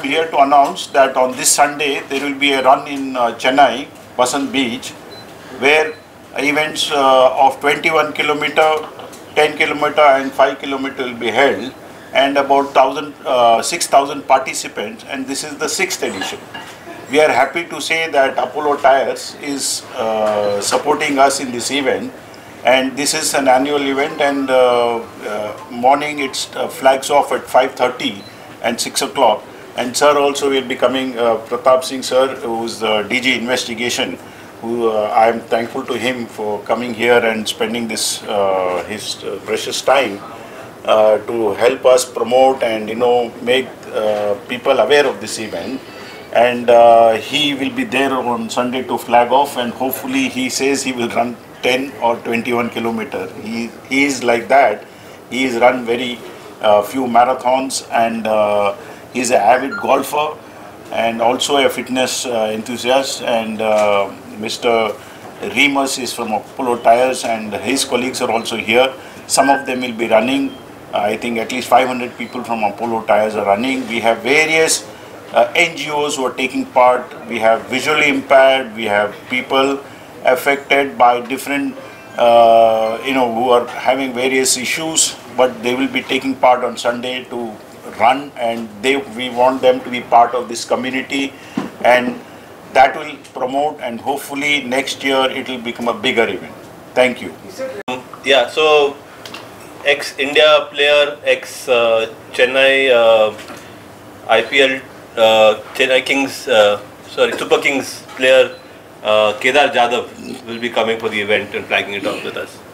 am here to announce that on this Sunday there will be a run in Chennai, Besant Beach, where events of 21 kilometer, 10 kilometer and 5 kilometer will be held, and about 6,000 participants, and this is the 6th edition. We are happy to say that Apollo Tyres is supporting us in this event, and this is an annual event, and morning it flags off at 5:30 and 6 o'clock, and sir also will be coming, Pratap Singh sir, who is the DG investigation, who I am thankful to him for coming here and spending this his precious time to help us promote and, you know, make people aware of this event, and he will be there on Sunday to flag off, and hopefully he says he will run 10 or 21 kilometer. He is like that. He has run very few marathons, and he is an avid golfer and also a fitness enthusiast, and Mr. Remus is from Apollo Tyres, and his colleagues are also here. Some of them will be running. I think at least 500 people from Apollo Tyres are running. We have various NGOs who are taking part. We have visually impaired, we have people affected by different, you know, who are having various issues, but they will be taking part on Sunday to run, and we want them to be part of this community, and that will promote, and hopefully next year it will become a bigger event. Thank you. Yeah, so ex-India player, ex-Chennai IPL, Chennai Kings, sorry, Super Kings player Kedar Jadhav will be coming for the event and flagging it off with us.